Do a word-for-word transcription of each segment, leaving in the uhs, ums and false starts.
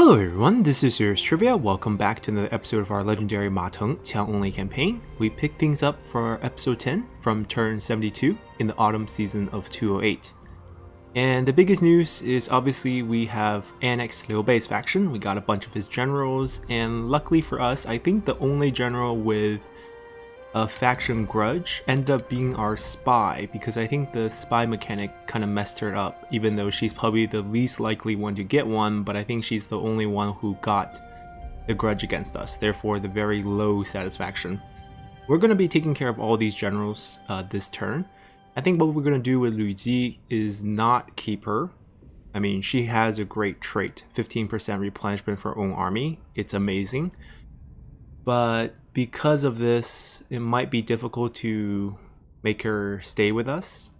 Hello everyone, this is SeriousTrivia. Welcome back to another episode of our legendary Ma Teng Qiang only campaign. We pick things up for episode ten from turn seventy-two in the autumn season of two oh eight. And the biggest news is obviously we have annexed Liu Bei's faction. We got a bunch of his generals, and luckily for us, I think the only general with a faction grudge ended up being our spy, because I think the spy mechanic kind of messed her up, even though she's probably the least likely one to get one, but I think she's the only one who got the grudge against us, therefore the very low satisfaction. We're going to be taking care of all these generals uh, this turn. I think what we're going to do with Lu Ji is not keep her. I mean, she has a great trait, fifteen percent replenishment for her own army. It's amazing. But because of this, it might be difficult to make her stay with us.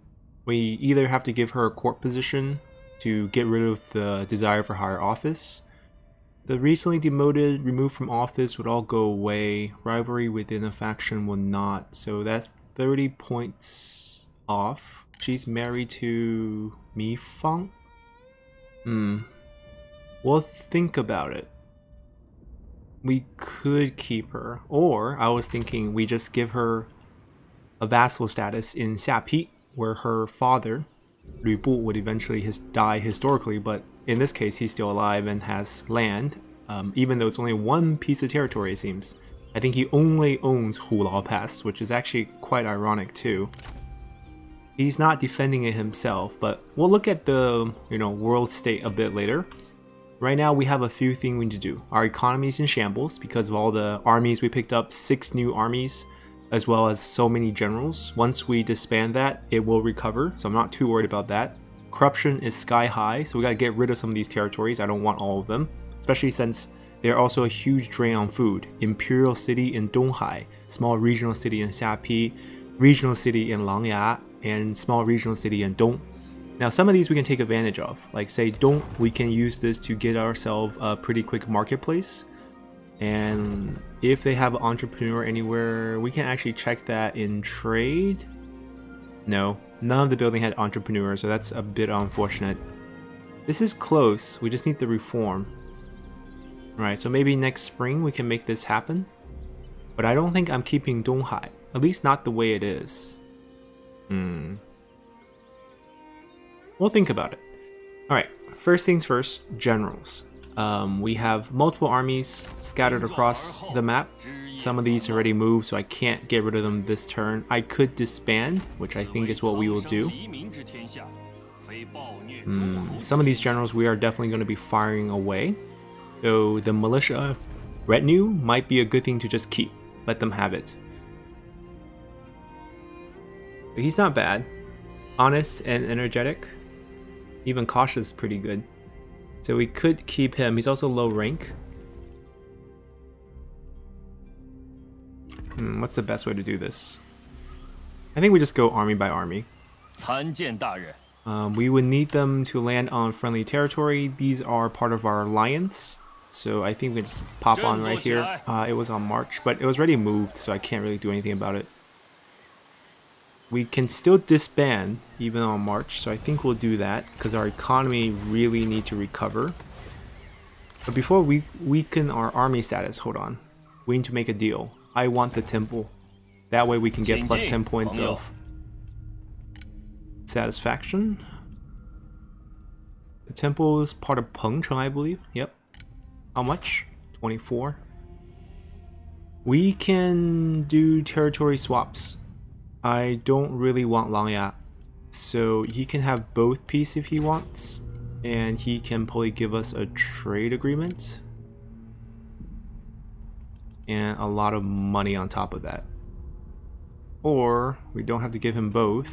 We either have to give her a court position to get rid of the desire for higher office. The recently demoted, removed from office would all go away. Rivalry within a faction will not. So that's thirty points off. She's married to Mi Fang? Hmm. We'll think about it. We could keep her, or I was thinking we just give her a vassal status in Xiapi, where her father, Lü Bu, would eventually his die historically, but in this case he's still alive and has land, um, even though it's only one piece of territory it seems. I think he only owns Hu Lao Pass, which is actually quite ironic too. He's not defending it himself, but we'll look at the, you know, world state a bit later. Right now we have a few things we need to do. Our economy is in shambles because of all the armies we picked up, six new armies, as well as so many generals. Once we disband that, it will recover, so I'm not too worried about that. Corruption is sky high, so we gotta get rid of some of these territories. I don't want all of them, especially since they're also a huge drain on food. Imperial City in Donghai, small regional city in Xiapi, regional city in Langya, and small regional city in Dong. Now some of these we can take advantage of, like say Dong, we can use this to get ourselves a pretty quick marketplace, and if they have an entrepreneur anywhere, we can actually check that in trade. No, none of the building had entrepreneurs, so that's a bit unfortunate. This is close, we just need the reform. Alright, so maybe next spring we can make this happen, but I don't think I'm keeping Donghai, at least not the way it is. Hmm. We'll think about it. Alright, first things first, generals. Um, we have multiple armies scattered across the map. Some of these already moved, so I can't get rid of them this turn. I could disband, which I think is what we will do. Mm, some of these generals we are definitely going to be firing away. So the militia retinue might be a good thing to just keep. Let them have it. But he's not bad. Honest and energetic. Even cautious is pretty good. So we could keep him. He's also low rank. Hmm, what's the best way to do this? I think we just go army by army. Um, we would need them to land on friendly territory. These are part of our alliance. So I think we just pop on right here. Uh, it was on March, but it was already moved, so I can't really do anything about it. We can still disband even on March, so I think we'll do that because our economy really need to recover. But before we weaken our army status, hold on. We need to make a deal. I want the temple. That way we can get plus ten points of satisfaction. The temple is part of Pengcheng, I believe. Yep. How much? twenty-four. We can do territory swaps. I don't really want Langya, so he can have both pieces if he wants, and he can probably give us a trade agreement and a lot of money on top of that. Or we don't have to give him both.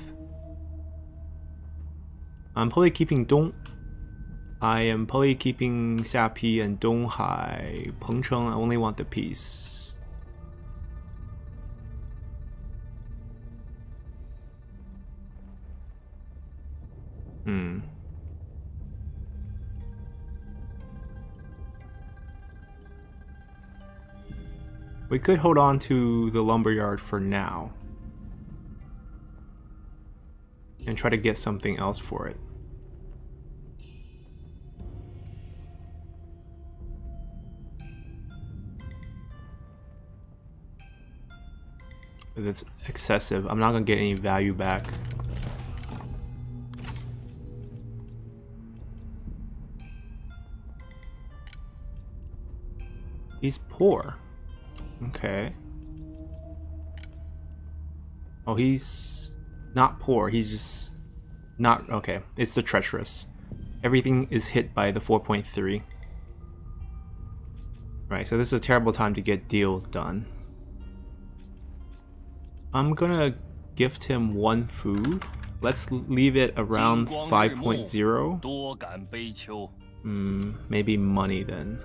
I'm probably keeping Dong. I am probably keeping Xiapi and Donghai. Pengcheng, I only want the piece. Hmm. We could hold on to the lumberyard for now and try to get something else for it. that's excessive. I'm not gonna get any value back. He's poor. Okay. Oh, he's not poor. He's just not... Okay, it's the treacherous. Everything is hit by the four point three. Right, so this is a terrible time to get deals done. I'm gonna gift him one food. Let's leave it around five point zero. Hmm, maybe money then.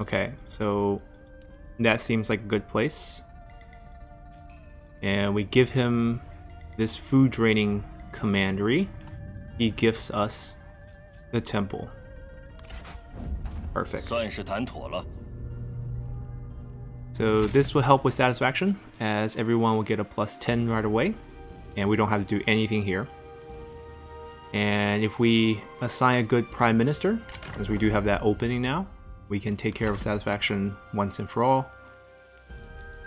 Okay, so that seems like a good place. And we give him this food draining commandery. He gifts us the temple. Perfect. So this will help with satisfaction, as everyone will get a plus ten right away. And we don't have to do anything here. And if we assign a good prime minister, because we do have that opening now, we can take care of satisfaction once and for all.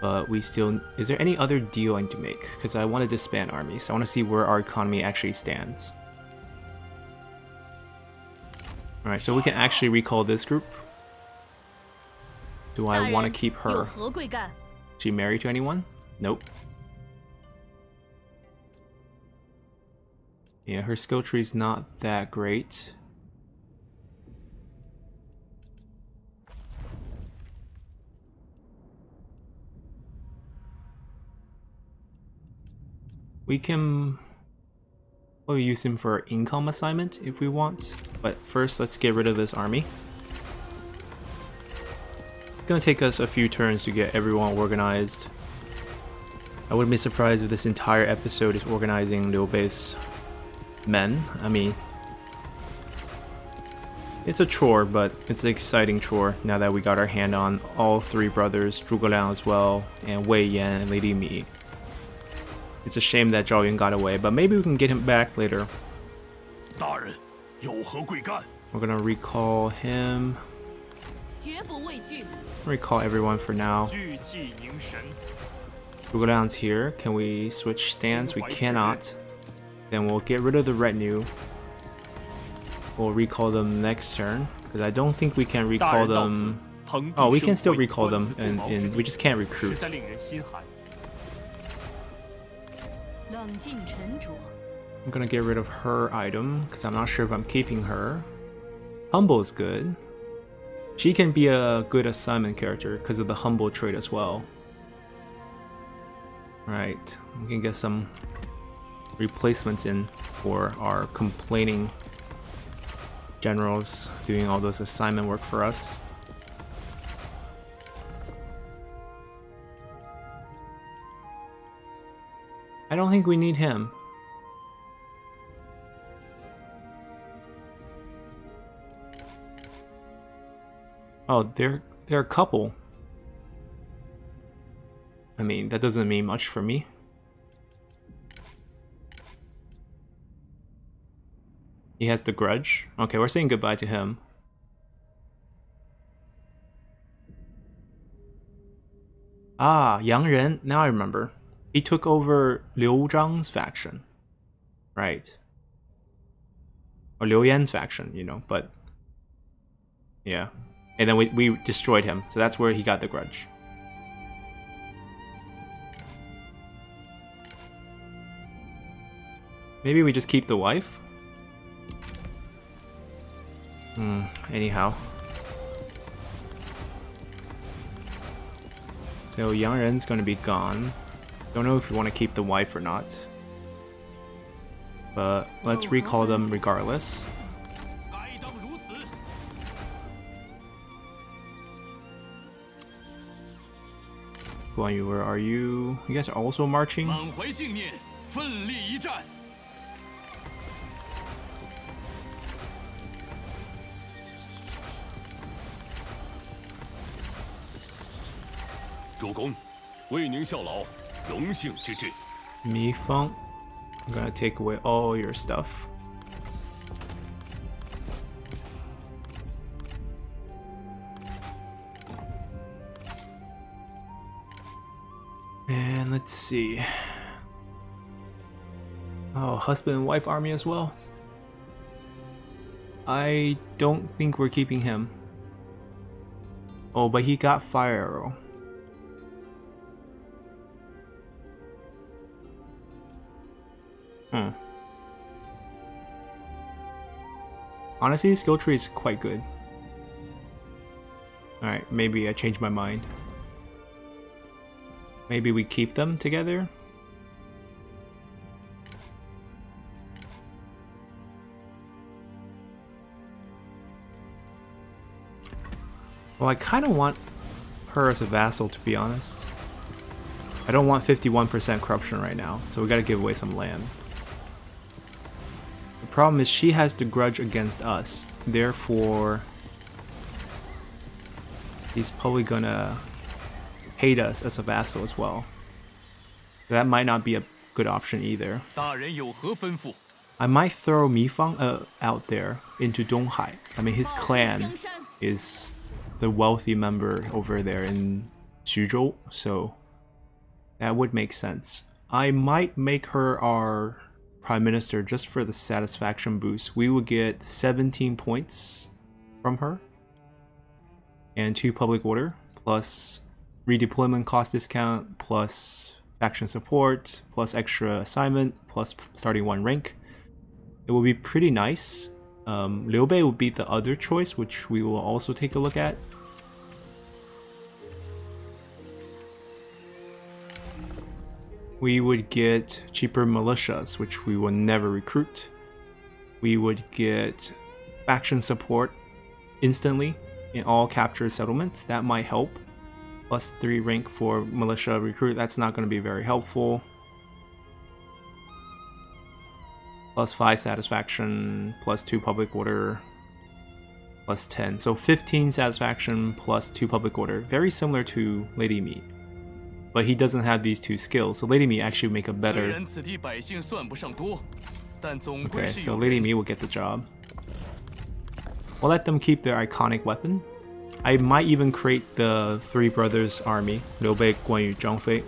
But we still... Is there any other deal I need to make? Because I want to disband armies. So I want to see where our economy actually stands. Alright, so we can actually recall this group. Do I want to keep her? Is she married to anyone? Nope. Yeah, her skill tree's not that great. We can we'll use him for income assignment if we want, but first let's get rid of this army. It's gonna take us a few turns to get everyone organized. I wouldn't be surprised if this entire episode is organizing Liu Bei's men. I mean, it's a chore, but it's an exciting chore now that we got our hand on all three brothers, Zhuge Liang as well, and Wei Yan and Lady Mi. It's a shame that Zhao Yun got away, but maybe we can get him back later. We're gonna recall him. Recall everyone for now. Zhuge Liang's here. Can we switch stands? We cannot. Then we'll get rid of the retinue. We'll recall them next turn, because I don't think we can recall them. Oh, we can still recall them, and, and we just can't recruit. I'm gonna get rid of her item because I'm not sure if I'm keeping her. Humble is good. She can be a good assignment character because of the humble trait as well. Alright, we can get some replacements in for our complaining generals doing all those assignment work for us. I don't think we need him. Oh, they're they're a couple. I mean, that doesn't mean much for me. He has the grudge. Okay, we're saying goodbye to him. Ah, Yang Ren, now I remember. He took over Liu Zhang's faction, right? Or Liu Yan's faction, you know, but... Yeah. And then we, we destroyed him, so that's where he got the grudge. Maybe we just keep the wife? Hmm, anyhow. So Yang Ren's gonna be gone. Don't know if you want to keep the wife or not, but let's recall them regardless. Guan Yu, where are you? You guys are also marching? Mi Fang, I'm gonna take away all your stuff. let's see. Oh, husband and wife army as well? I don't think we're keeping him. Oh, but he got fire arrow. Hmm. Honestly, the skill tree is quite good. Alright, maybe I changed my mind. Maybe we keep them together? Well, I kind of want her as a vassal, to be honest. I don't want fifty-one percent corruption right now, so we gotta give away some land. The problem is she has the grudge against us, therefore he's probably gonna hate us as a vassal as well. That might not be a good option either. I might throw Mi Fang uh, out there into Donghai. I mean, his clan is the wealthy member over there in Xuzhou, so that would make sense. I might make her our prime minister just for the satisfaction boost. We will get seventeen points from her and two public order, plus redeployment cost discount, plus faction support, plus extra assignment, plus starting one rank. It will be pretty nice. Um, Liu Bei would be the other choice, which we will also take a look at. We would get cheaper militias, which we will never recruit. We would get faction support instantly in all captured settlements. That might help. Plus three rank for militia recruit. That's not going to be very helpful. Plus five satisfaction, plus two public order, plus ten. So fifteen satisfaction, plus two public order. Very similar to Lady Mi. But he doesn't have these two skills, so Lady Mi actually make a better... Okay, so Lady Mi will get the job. We'll let them keep their iconic weapon. I might even create the Three Brothers army, Liu Bei, Guan Yu, Zhang Fei.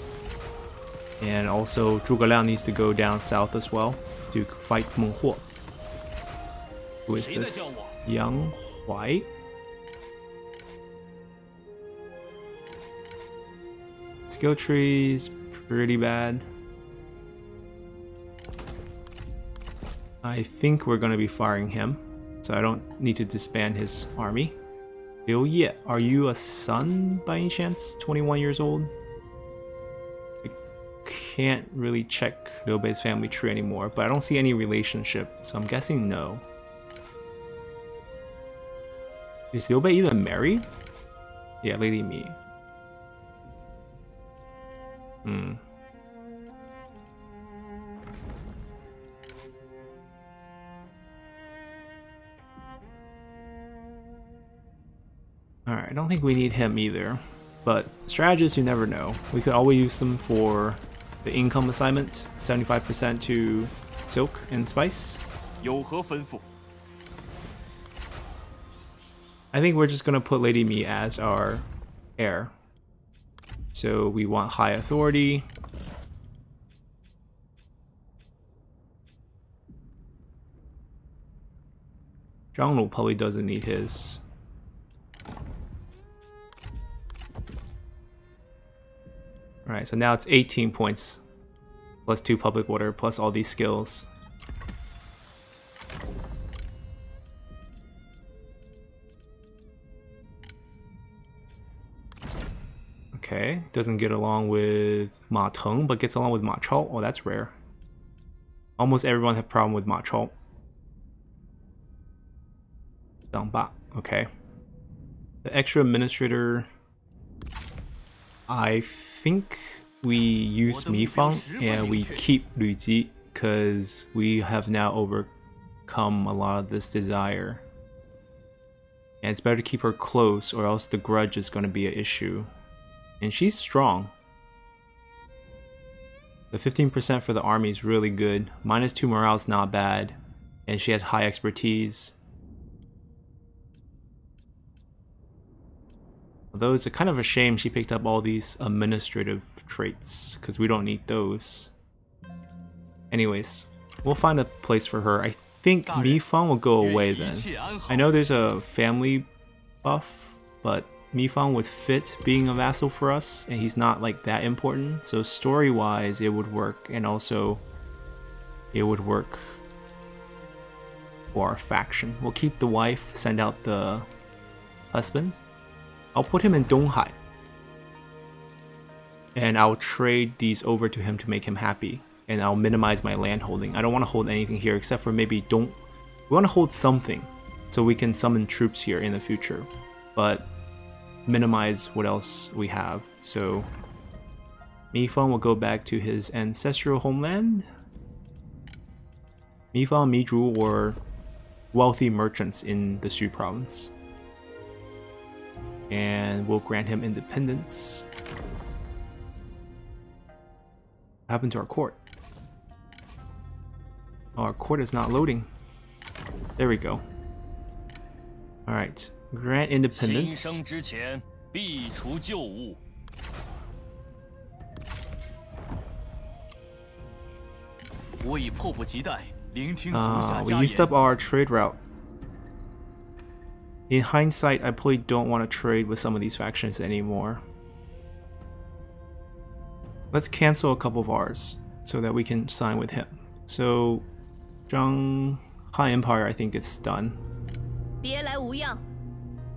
And also Zhuge Liang needs to go down south as well to fight Meng Huo. Who is this? Yang Huai? Skill tree's pretty bad. I think we're gonna be firing him, so I don't need to disband his army. Liu Ye, are you a son by any chance? twenty-one years old? Can't really check Liu Bei's family tree anymore, but I don't see any relationship, so I'm guessing no. Is Liu Bei even married? Yeah, Lady Mi. Hmm. Alright, I don't think we need him either, but strategists, you never know. We could always use them for the income assignment, seventy-five percent to silk and spice. I think we're just going to put Lady Mi as our heir. So we want high authority. Zhang Lu probably doesn't need his. Alright, so now it's eighteen points, plus two public order, plus all these skills. Okay, doesn't get along with Ma Teng, but gets along with Ma Chao. Oh, that's rare. Almost everyone have problem with Ma Chao. Dang Ba, okay. The extra administrator, I think we use Mi Fang and we keep Lu Ji because we have now overcome a lot of this desire. And it's better to keep her close or else the grudge is going to be an issue. And she's strong. The fifteen percent for the army is really good. Minus two morale is not bad. And she has high expertise. Although it's a kind of a shame she picked up all these administrative traits, because we don't need those. Anyways, we'll find a place for her. I think Mi Fang will go away then. I know there's a family buff, but Mi Fang would fit being a vassal for us, and he's not like that important. So story-wise, it would work, and also it would work for our faction. We'll keep the wife, send out the husband. I'll put him in Donghai, and I'll trade these over to him to make him happy. And I'll minimize my land holding. I don't want to hold anything here except for maybe don't... We want to hold something so we can summon troops here in the future, but minimize what else we have. So Mi Fang will go back to his ancestral homeland. Mi Fang, Mi Zhu were wealthy merchants in the Shu province. And we'll grant him independence. What happened to our court? Oh, our court is not loading. There we go. Alright. Grant independence. Uh, we used up our trade route. In hindsight, I probably don't want to trade with some of these factions anymore. Let's cancel a couple of ours so that we can sign with him. So... Zhanghai Empire, I think it's done.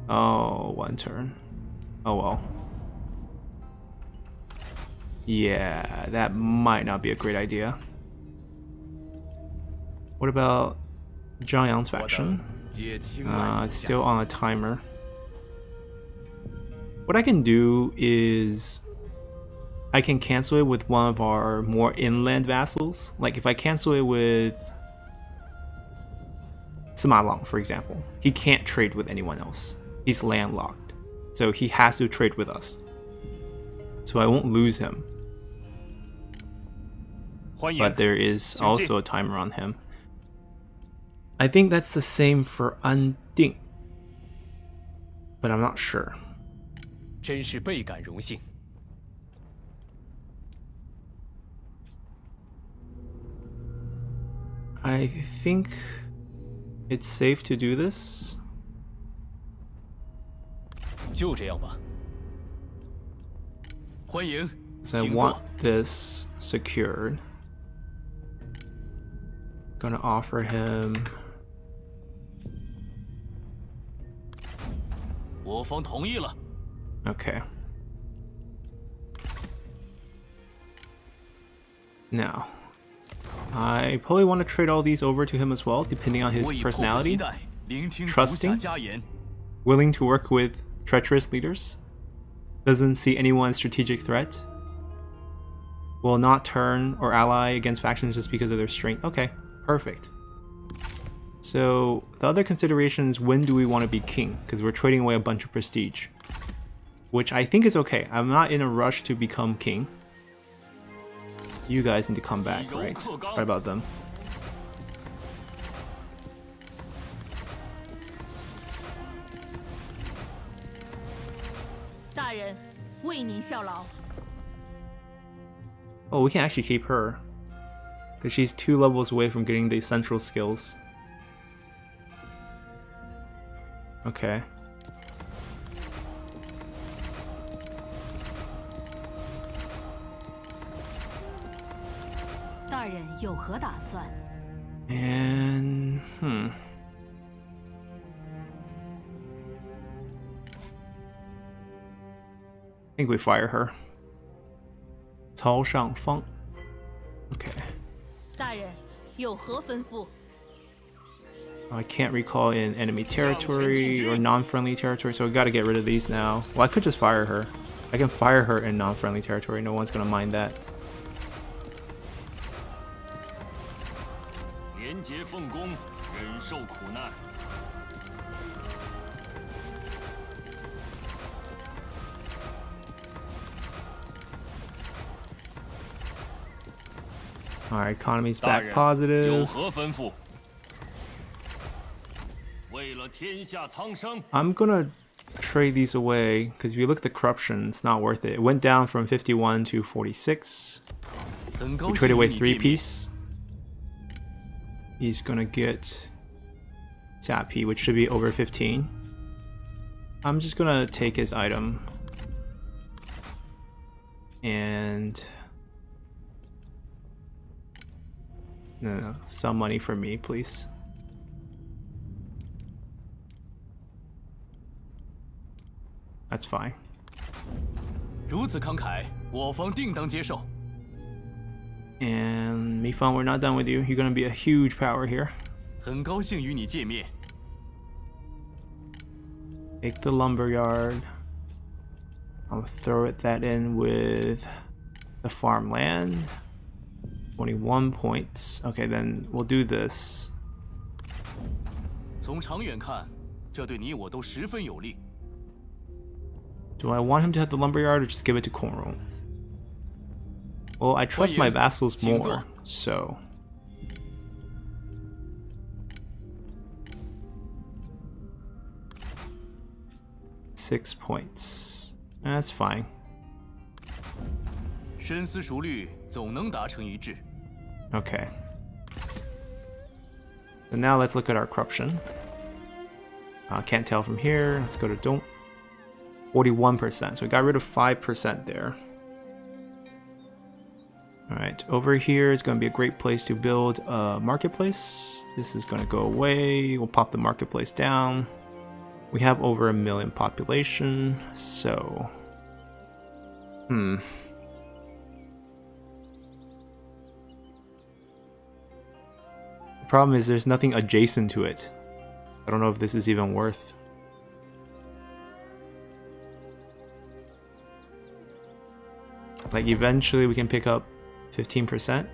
Oh, one turn. Oh well. Yeah, that might not be a great idea. What about Zhang Yang's faction? Uh, it's still on a timer. What I can do is... I can cancel it with one of our more inland vassals. Like if I cancel it with Sima Lang, for example, he can't trade with anyone else. He's landlocked, so he has to trade with us. So I won't lose him. But there is also a timer on him. I think that's the same for Anding, but I'm not sure. 真是倍感荣幸. I think it's safe to do this. So I want this secured. Gonna offer him okay. Now I probably want to trade all these over to him as well, depending on his personality. Trusting, willing to work with treacherous leaders, doesn't see anyone's strategic threat, will not turn or ally against factions just because of their strength. Okay, perfect. So the other consideration is when do we want to be king, because we're trading away a bunch of prestige, which I think is okay. I'm not in a rush to become king. You guys need to come back, right? What about them? Oh, we can actually keep her, because she's two levels away from getting the essential skills. Okay. And... hmm... I think we fire her. Cao Shangfang. Okay. Oh, I can't recall in enemy territory or non-friendly territory, so we gotta get rid of these now. Well, I could just fire her. I can fire her in non-friendly territory, no one's gonna mind that. Our economy's back positive. I'm gonna trade these away, because if you look at the corruption, it's not worth it. It went down from fifty-one to forty-six. We trade away three piece. He's gonna get Xiapi, which should be over fifteen. I'm just gonna take his item. And no, no, some money for me, please. That's fine. And Mi Fang, we're not done with you. You're gonna be a huge power here. Take the lumberyard. I'll throw it that in with the farmland. twenty-one points. Okay, then we'll do this. Do I want him to have the lumberyard or just give it to Cornroll? Well, I trust my vassals more, so. Six points. That's fine. Okay. And now let's look at our corruption. Uh, can't tell from here. Let's go to Dong. forty-one percent. So we got rid of five percent there. Alright, over here is going to be a great place to build a marketplace. This is going to go away. We'll pop the marketplace down. We have over a million population, so... Hmm. The problem is there's nothing adjacent to it. I don't know if this is even worth... Like, eventually we can pick up fifteen percent.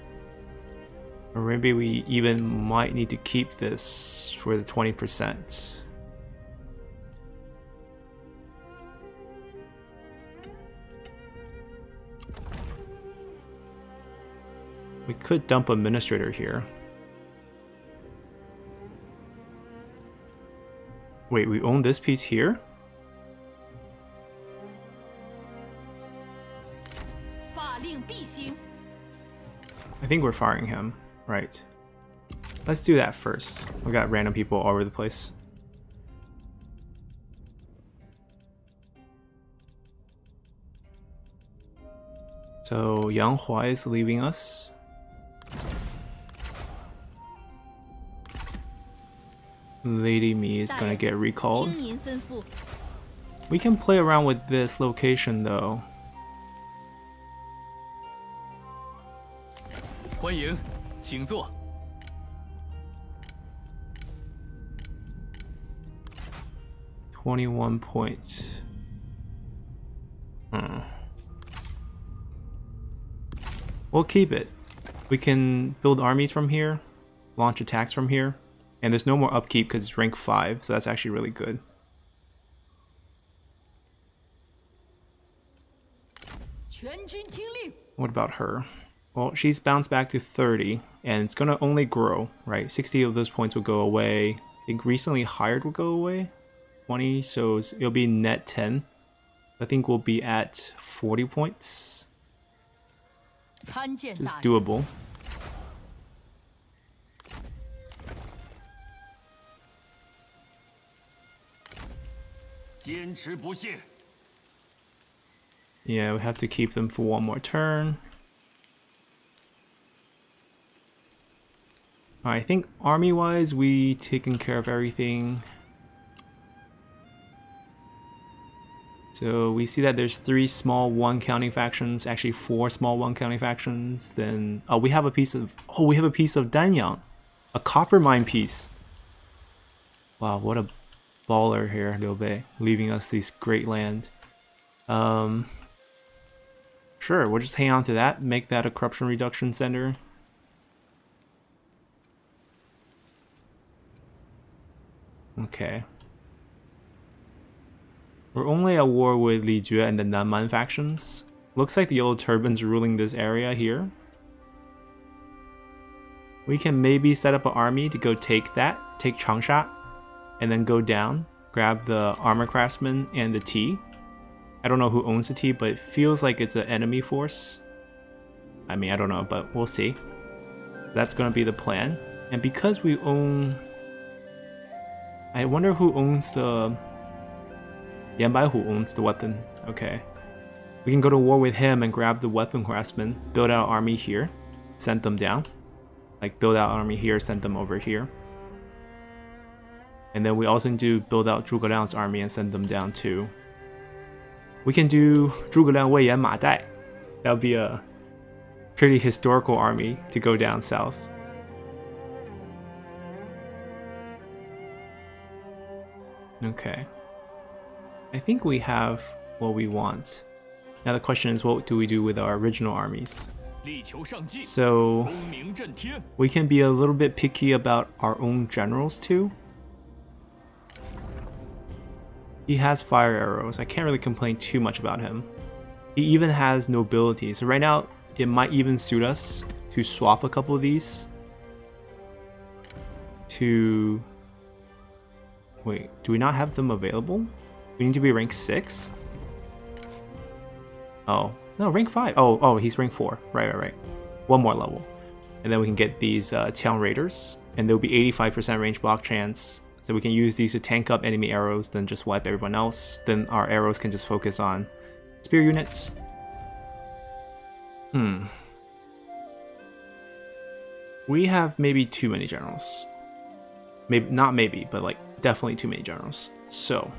Or maybe we even might need to keep this for the twenty percent. We could dump administrator here. Wait, we own this piece here? I think we're firing him, right? Let's do that first. We got random people all over the place. So Yang Hua is leaving us. Lady Mi is gonna get recalled. We can play around with this location though. twenty-one points. Hmm. We'll keep it. We can build armies from here, launch attacks from here, and there's no more upkeep because it's rank five, so that's actually really good. What about her? Well, she's bounced back to thirty, and it's going to only grow, right? sixty of those points will go away. I think recently hired will go away. twenty, so it'll be net ten. I think we'll be at forty points. It's doable. Yeah, we have to keep them for one more turn. I think army-wise, we taken care of everything. So we see that there's three small one-counting factions, actually four small one-counting factions. Then oh, we have a piece of oh, we have a piece of Danyang, a copper mine piece. Wow, what a baller here, Liu Bei, leaving us this great land. Um, sure, we'll just hang on to that, make that a corruption reduction center. Okay. We're only at war with Li Jue and the Nanman factions. Looks like the Yellow Turban's ruling this area here. We can maybe set up an army to go take that, take Changsha, and then go down. grab the armor craftsman and the T. I don't know who owns the T, but it feels like it's an enemy force. I mean, I don't know, but we'll see. That's going to be the plan. And because we own... I wonder who owns the... Yan Bai Hu owns the weapon. Okay. We can go to war with him and grab the weapon craftsman, build out an army here, send them down. Like, build out an army here, send them over here. And then we also can do build out Zhuge Liang's army and send them down too. We can do Zhuge Liang, Wei Yan, Ma Dai. That would be a pretty historical army to go down south. Okay. I think we have what we want. Now the question is, what do we do with our original armies? So we can be a little bit picky about our own generals too. He has fire arrows. I can't really complain too much about him. He even has nobility. So right now it might even suit us to swap a couple of these. To... Wait, do we not have them available? We need to be rank six? Oh, no, rank five. Oh, oh, he's rank four. Right, right, right. One more level. And then we can get these uh, Qiang Raiders, and they'll be eighty-five percent range block chance. So we can use these to tank up enemy arrows, then just wipe everyone else. Then our arrows can just focus on spear units. Hmm. We have maybe too many generals. Maybe, not maybe, but like definitely too many generals. So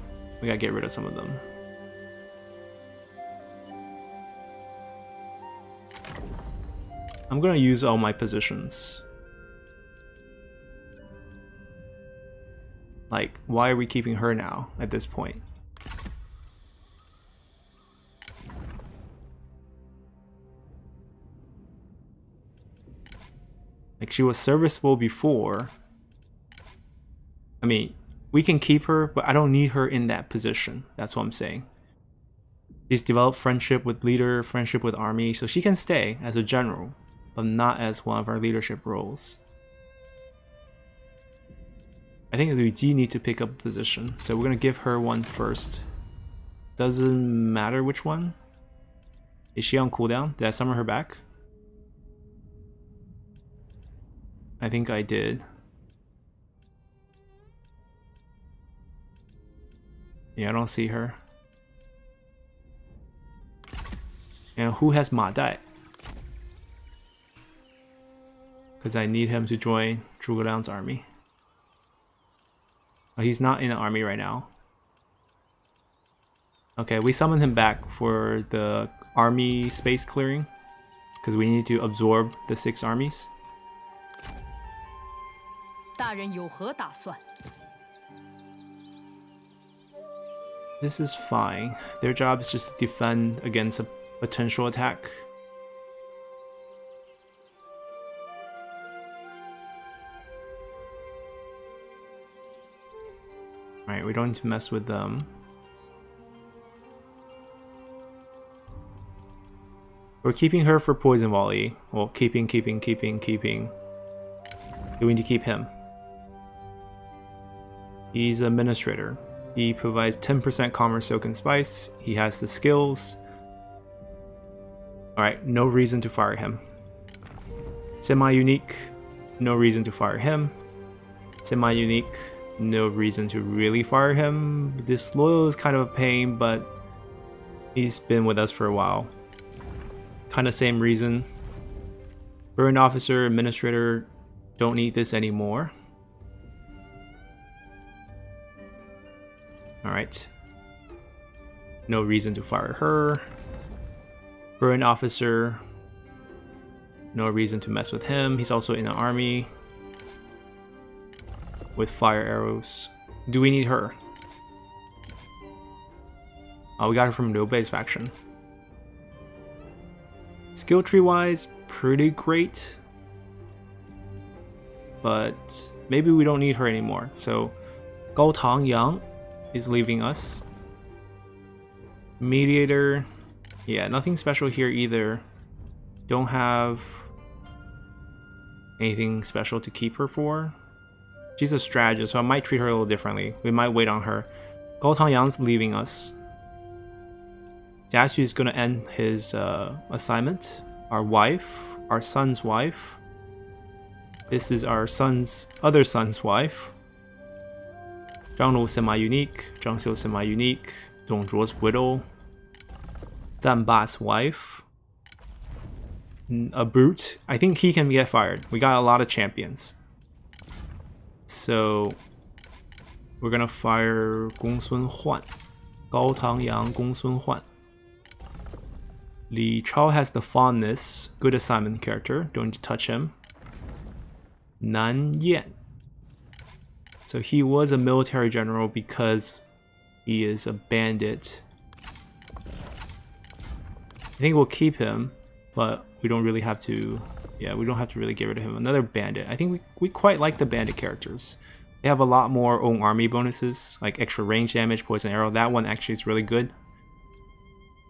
we gotta get rid of some of them. I'm gonna use all my positions. Like, why are we keeping her now at this point? Like, she was serviceable before. I mean, we can keep her, but I don't need her in that position. That's what I'm saying. She's developed friendship with leader, friendship with army, so she can stay as a general, but not as one of our leadership roles. I think Lu Ji needs to pick up a position, so we're gonna give her one first. Doesn't matter which one. Is she on cooldown? Did I summon her back? I think I did. Yeah, I don't see her. And who has Ma Dai? Because I need him to join Zhuge Liang's army. Oh, he's not in the army right now. Okay, we summoned him back for the army space clearing, because we need to absorb the six armies. This is fine. Their job is just to defend against a potential attack. Alright, we don't need to mess with them. We're keeping her for poison volley. Well, keeping, keeping, keeping, keeping. Do we need to keep him? He's administrator. He provides ten percent commerce, silk, and spice. He has the skills. Alright, no reason to fire him. Semi-unique, no reason to fire him. Semi-unique, no reason to really fire him. Disloyal is kind of a pain, but he's been with us for a while. Kind of same reason. Burn officer, administrator, don't need this anymore. Alright. No reason to fire her. Burn officer. No reason to mess with him. He's also in the army. With fire arrows. Do we need her? Oh, we got her from Liu Bei's faction. Skill tree wise, pretty great. But maybe we don't need her anymore. So Gao Tang Yang is leaving us. Mediator. Yeah, nothing special here either. Don't have anything special to keep her for. She's a strategist, so I might treat her a little differently. We might wait on her. Gao Tang Yang's leaving us. Jia Xu is going to end his uh, assignment. Our wife, our son's wife. This is our son's other son's wife. Zhang Lu semi-unique. Zhang Xiu semi-unique. Dong Zhuo's widow. Zan Ba's wife. A brute. I think he can get fired. We got a lot of champions. So we're gonna fire Gongsun Huan. Gao Tang Yang, Gongsun Huan. Li Chao has the fondness. Good assignment character. Don't need to touch him. Nan Yan. So he was a military general because he is a bandit. I think we'll keep him, but we don't really have to. Yeah, we don't have to really get rid of him. Another bandit. I think we, we quite like the bandit characters. They have a lot more own army bonuses, like extra range damage, poison arrow. That one actually is really good.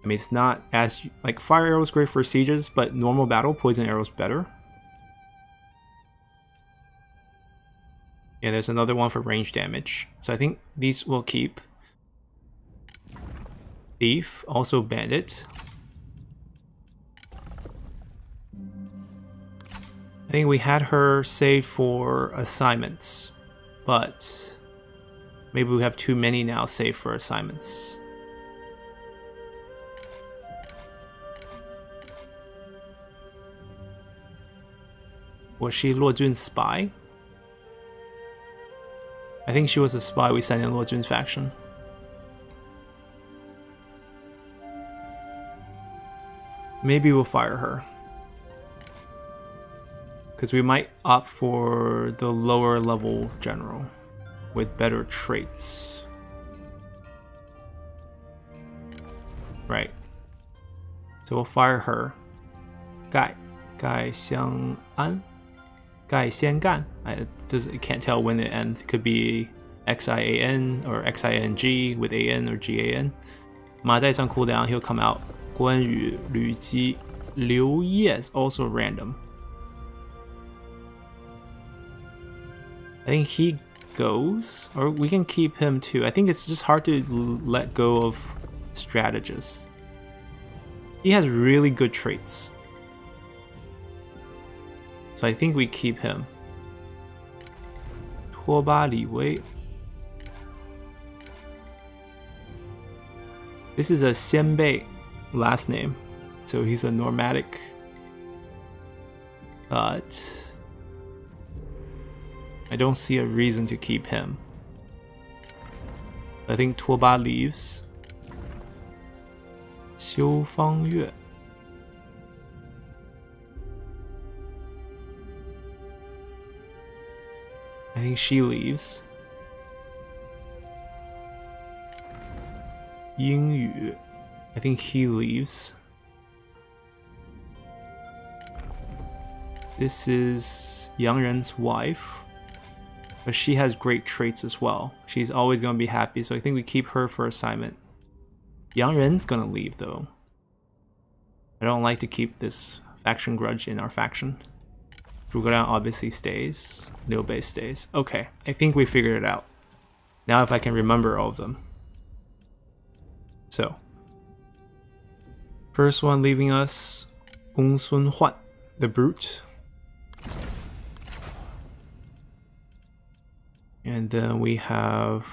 I mean, it's not as, like, fire arrow is great for sieges, but normal battle, poison arrow is better. And there's another one for range damage. So I think these will keep. Thief, also bandit. I think we had her saved for assignments, but maybe we have too many now saved for assignments. Was she Luo Jun's spy? I think she was a spy we sent in Luo Jun's faction. Maybe we'll fire her. Because we might opt for the lower level general with better traits. Right. So we'll fire her. Gai. Gai Xiang An. Gai Xian Gan. I can't tell when it ends. It could be X I A N or X I N G with A N or G A N. Ma Dai is on cooldown. He'll come out. Guan Yu, Lü Ji, Liu Ye is also random. I think he goes, or we can keep him too. I think it's just hard to let go of strategists. He has really good traits. So I think we keep him. Tuo Ba Li Wei. This is a Xianbei last name, so he's a nomadic. But I don't see a reason to keep him. I think Tuo Ba leaves. Xiu Fang Yue. I think she leaves. Ying Yu. I think he leaves. This is Yang Ren's wife. But she has great traits as well. She's always going to be happy, so I think we keep her for assignment. Yang Ren's going to leave, though. I don't like to keep this faction grudge in our faction. Zhuge Liang obviously stays. Liu Bei stays. Okay, I think we figured it out. Now if I can remember all of them. So. First one leaving us, Gongsun Huan, the brute. And then we have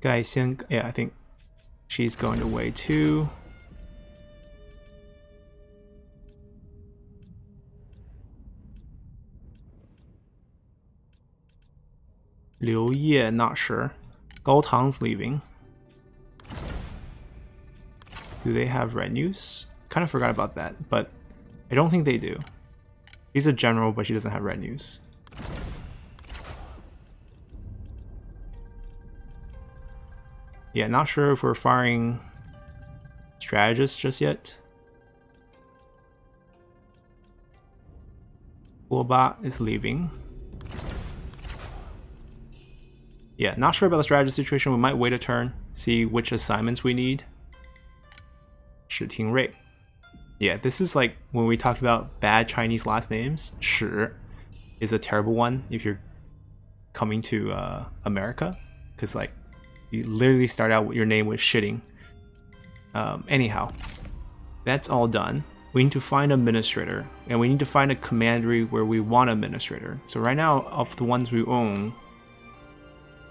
Gai Xiang. Yeah, I think she's going away too. Liu Ye, not sure. Gao Tang's leaving. Do they have retinues? Kind of forgot about that, but I don't think they do. She's a general, but she doesn't have retinues. Yeah, not sure if we're firing strategists just yet. Guoba is leaving. Yeah, not sure about the strategist situation. We might wait a turn, see which assignments we need. Shi Tingrui. Yeah, this is like when we talked about bad Chinese last names. Shi is a terrible one. If you're coming to uh, America, because like you literally start out with your name with shitting. Um, anyhow, that's all done. We need to find an administrator, and we need to find a commandery where we want an administrator. So right now, of the ones we own,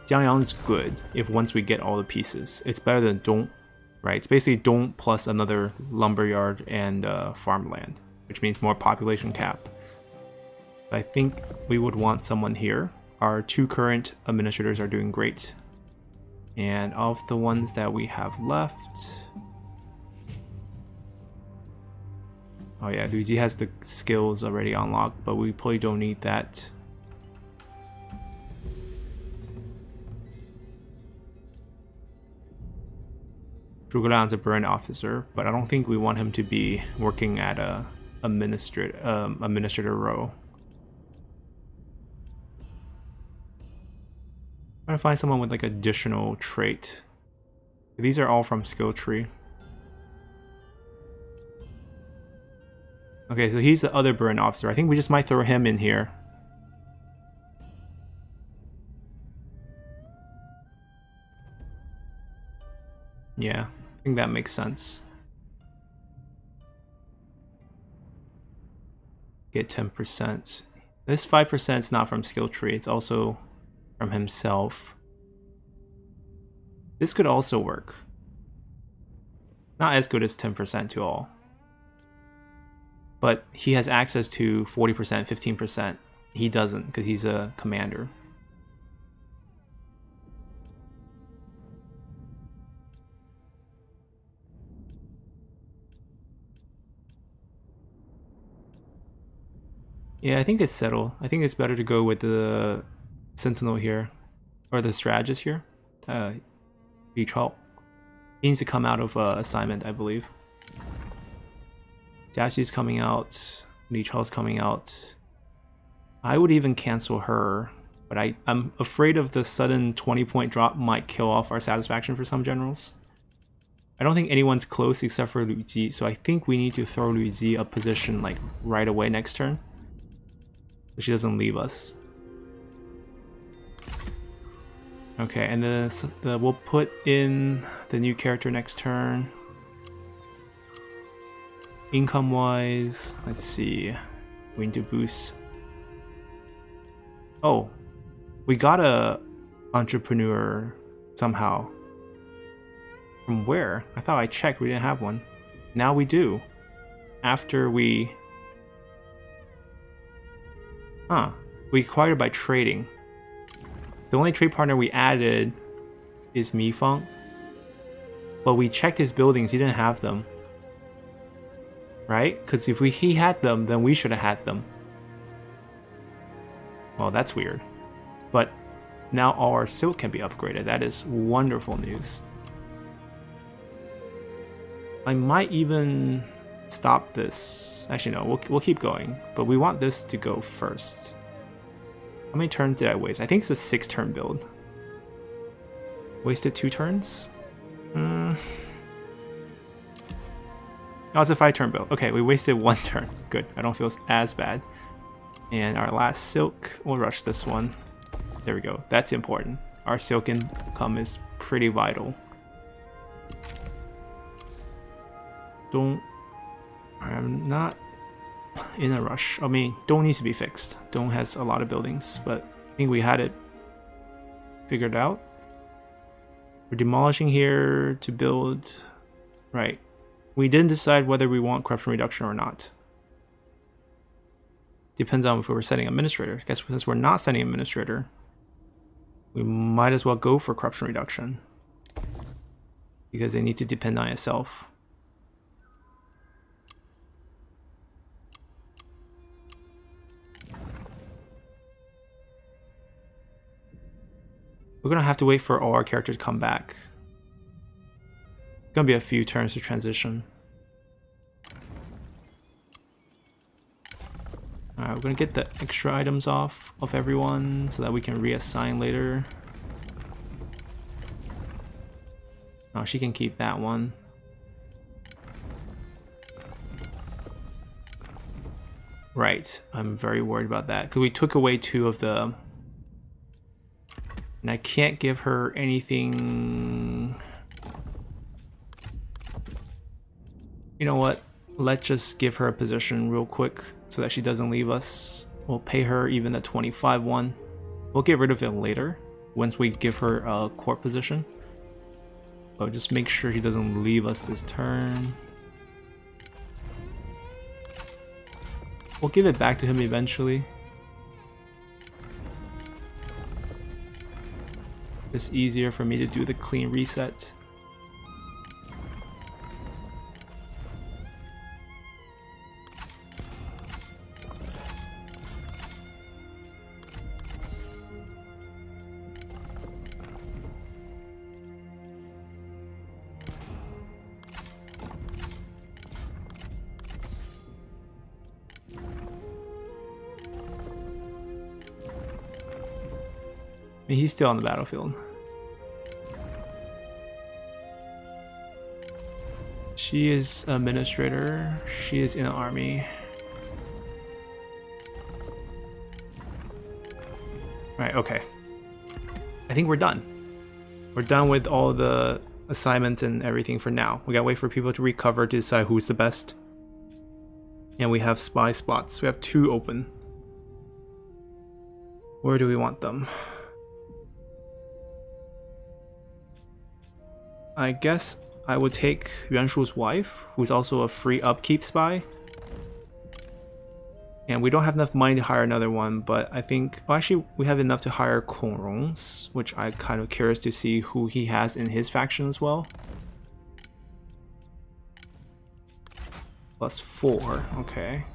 Jiangyang is good if once we get all the pieces. It's better than Dong, right? It's basically Dong plus another lumberyard and uh, farmland, which means more population cap. I think we would want someone here. Our two current administrators are doing great. And of the ones that we have left... Oh yeah, Lu Ji has the skills already unlocked, but we probably don't need that. Zhuge Liang is a burn officer, but I don't think we want him to be working at a administrator, um, administrator role. I'm trying to find someone with like additional trait. These are all from skill tree. Okay, so he's the other burn officer. I think we just might throw him in here. Yeah, I think that makes sense. Get ten percent. This five percent is not from skill tree, it's also from himself. This could also work. Not as good as ten percent to all. But he has access to forty percent, fifteen percent. He doesn't because he's a commander. Yeah, I think it's settled. I think it's better to go with the sentinel here, or the strategist here. Uh, Li Chao. He needs to come out of uh, assignment, I believe. Jia Xu's coming out, Li Chao's coming out. I would even cancel her, but I, I'm afraid of the sudden twenty point drop might kill off our satisfaction for some generals. I don't think anyone's close except for Lu Ji, so I think we need to throw Lu Ji a position like right away next turn, so she doesn't leave us. Okay, and then the, we'll put in the new character next turn. Income wise, let's see. We need to boost. Oh, we got a entrepreneur somehow. From where? I thought I checked, we didn't have one. Now we do. After we... Huh. We acquired by trading. The only trade partner we added is Mi Fang. But we checked his buildings, he didn't have them. Right? Because if we he had them, then we should have had them. Well, that's weird. But now all our silk can be upgraded. That is wonderful news. I might even stop this. Actually, no, we'll, we'll keep going. But we want this to go first. How many turns did I waste? I think it's a six turn build. Wasted two turns? Hmm... Oh, it's a five turn build. Okay, we wasted one turn. Good, I don't feel as bad. And our last silk, we'll rush this one. There we go, that's important. Our silk income is pretty vital. Don't... I'm not in a rush. I mean, Dong needs to be fixed. Dong has a lot of buildings, but I think we had it figured out. We're demolishing here to build... Right. We didn't decide whether we want corruption reduction or not. Depends on if we were setting administrator. I guess since we're not setting administrator, we might as well go for corruption reduction. Because they need to depend on itself. We're gonna have to wait for all our characters to come back. Gonna be a few turns to transition. Alright, we're gonna get the extra items off of everyone so that we can reassign later. Oh, she can keep that one. Right, I'm very worried about that because we took away two of the And I can't give her anything. You know what? Let's just give her a position real quick so that she doesn't leave us. We'll pay her even the twenty-five one. We'll get rid of it later once we give her a court position. But just make sure he doesn't leave us this turn. We'll give it back to him eventually. It's easier for me to do the clean reset. I mean, he's still on the battlefield. She is administrator. She is in an army. Right, okay. I think we're done. We're done with all the assignments and everything for now. We gotta wait for people to recover to decide who's the best. And we have spy spots. We have two open. Where do we want them? I guess I would take Yuan Shu's wife, who's also a free upkeep spy. And we don't have enough money to hire another one, but I think... Well, actually, we have enough to hire Kong Rong's, which I'm kind of curious to see who he has in his faction as well. Plus four, okay.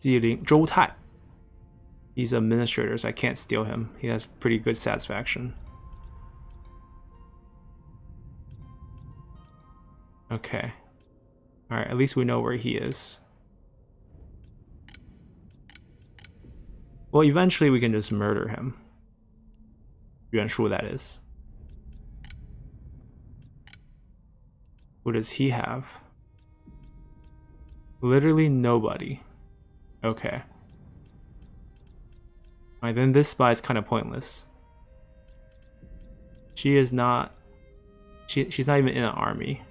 Zhou Tai. He's an administrator, so I can't steal him. He has pretty good satisfaction. Okay. Alright, at least we know where he is. Well, eventually we can just murder him. Yuan Shu, that is. What does he have? Literally nobody. Okay. Alright, then this spy is kind of pointless. She is not... She, she's not even in an army.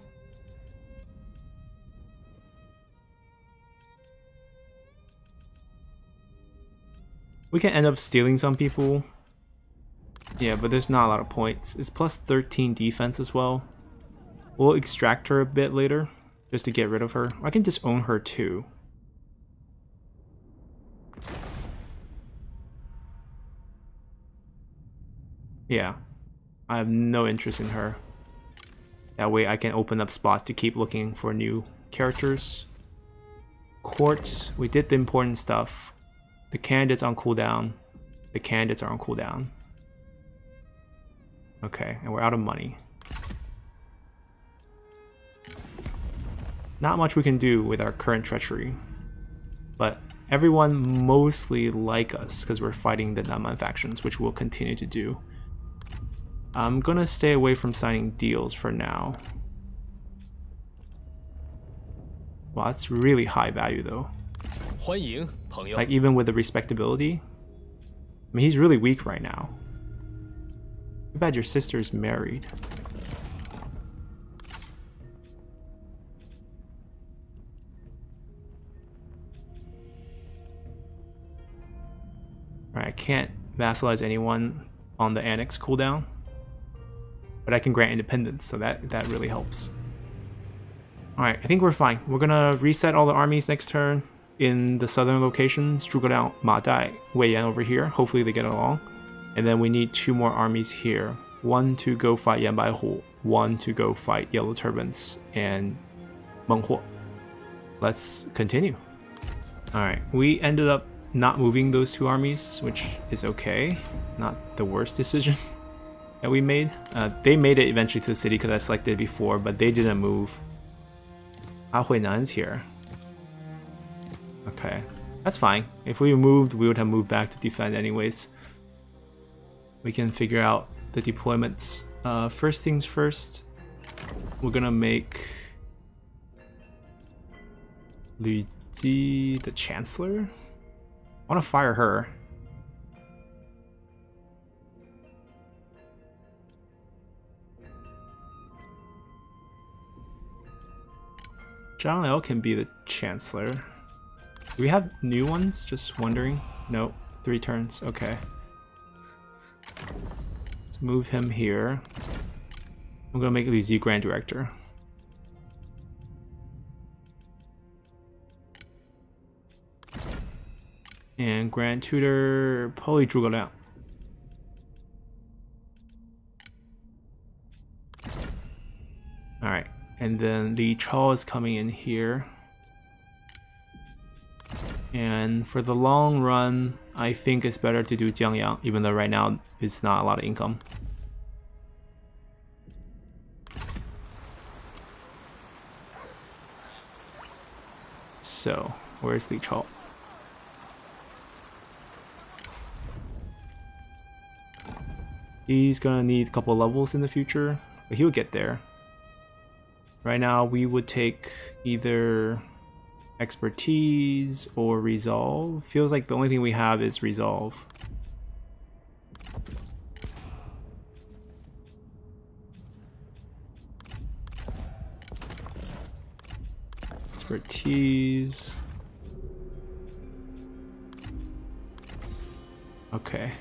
We can end up stealing some people. Yeah, but there's not a lot of points. It's plus thirteen defense as well. We'll extract her a bit later, just to get rid of her. I can disown her too. Yeah, I have no interest in her. That way I can open up spots to keep looking for new characters. Courts, we did the important stuff. The candidates on cooldown. The candidates are on cooldown. Okay, and we're out of money. Not much we can do with our current treachery. But everyone mostly like us because we're fighting the Nanman factions, which we'll continue to do. I'm gonna stay away from signing deals for now. Wow, that's really high value though. Like even with the respectability. I mean, he's really weak right now. Too bad your sister's married. Alright, I can't vassalize anyone on the annex cooldown. But I can grant independence, so that, that really helps. Alright, I think we're fine. We're gonna reset all the armies next turn in the southern locations. Zhuge Liang, Ma Dai, Wei Yan over here. Hopefully they get along. And then we need two more armies here. One to go fight Yan Bai Hu. One to go fight Yellow Turbans and Meng Huo. Let's continue. Alright, we ended up not moving those two armies, which is okay. Not the worst decision. That we made. Uh, they made it eventually to the city because I selected it before, but they didn't move. Ah Huinan's here. Okay, that's fine. If we moved, we would have moved back to defend anyways. We can figure out the deployments. Uh, first things first, we're gonna make Lü Ji the Chancellor. I want to fire her. Zhang Liu can be the Chancellor. Do we have new ones? Just wondering. Nope. Three turns. Okay. Let's move him here. I'm going to make Liu Ji Grand Director. And Grand Tutor, probably Zhuge Liang. Alright. And then Li Chao is coming in here. And for the long run, I think it's better to do Jiang Yang, even though right now it's not a lot of income. So, where's Li Chao? He's gonna need a couple levels in the future, but he'll get there. Right now, we would take either expertise or resolve. Feels like the only thing we have is resolve. Expertise. Okay.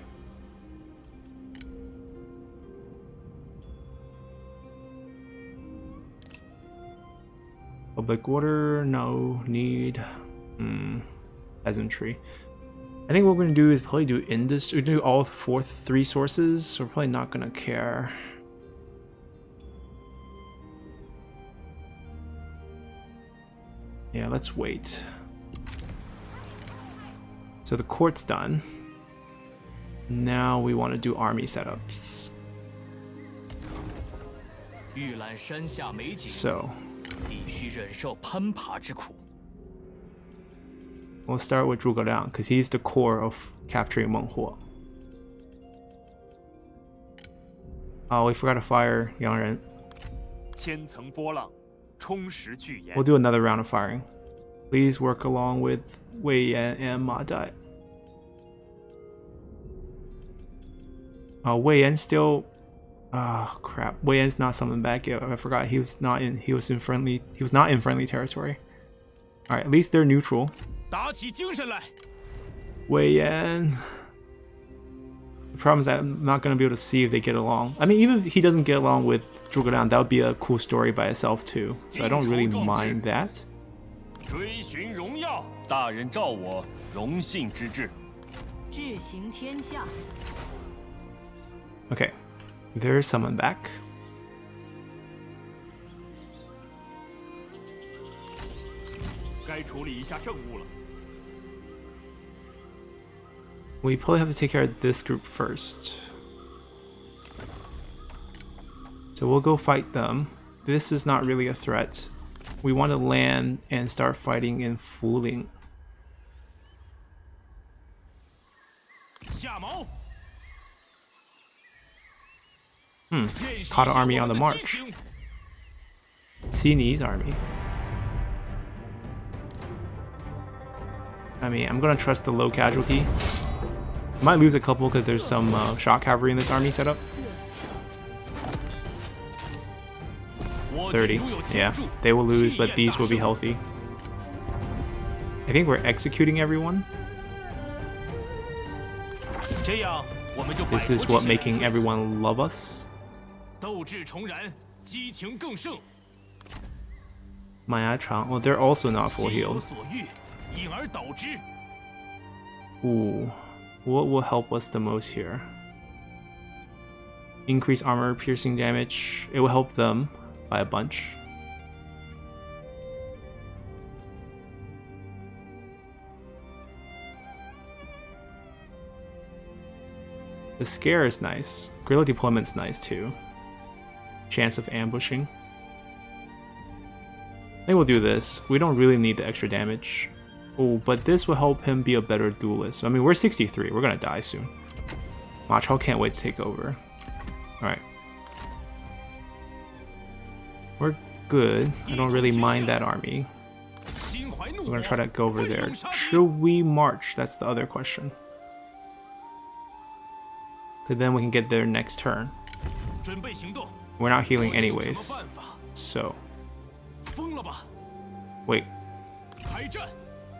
Public water, no need. Hmm. Peasantry. I think what we're gonna do is probably do industry. We're gonna do all four, three sources, so we're probably not gonna care. Yeah, let's wait. So the court's done. Now we want to do army setups. So. We'll start with Zhuge Liang because he's the core of capturing Meng Huo. Oh, we forgot to fire Yang Ren. We'll do another round of firing. Please work along with Wei Yan and Ma Dai. Oh, Wei Yan still. Ah, oh, crap. Wei Yan's not summoned back yet. I forgot he was not in he was in friendly he was not in friendly territory. Alright, at least they're neutral. Wei Yan. The problem is that I'm not gonna be able to see if they get along. I mean, even if he doesn't get along with Zhuge Liang, that would be a cool story by itself too. So I don't really mind that. Okay. There's someone back. We probably have to take care of this group first. So we'll go fight them. This is not really a threat. We want to land and start fighting in Fuling. Hmm, caught an army on the march. Xini's army. I mean, I'm gonna trust the low casualty. Might lose a couple because there's some uh, shock cavalry in this army setup. thirty, yeah, they will lose, but these will be healthy. I think we're executing everyone. This is what making everyone love us. Maya Chang. Well, they're also not full healed. Ooh. What will help us the most here? Increase armor, piercing damage. It will help them by a bunch. The scare is nice. Guerrilla deployment's nice too. Chance of ambushing. I think we'll do this. We don't really need the extra damage. Oh, but this will help him be a better duelist. I mean, we're sixty-three. We're gonna die soon. Ma Chao can't wait to take over. Alright. We're good. I don't really mind that army. We're gonna try to go over there. Should we march? That's the other question. Because then we can get there next turn. We're not healing anyways. So. Wait.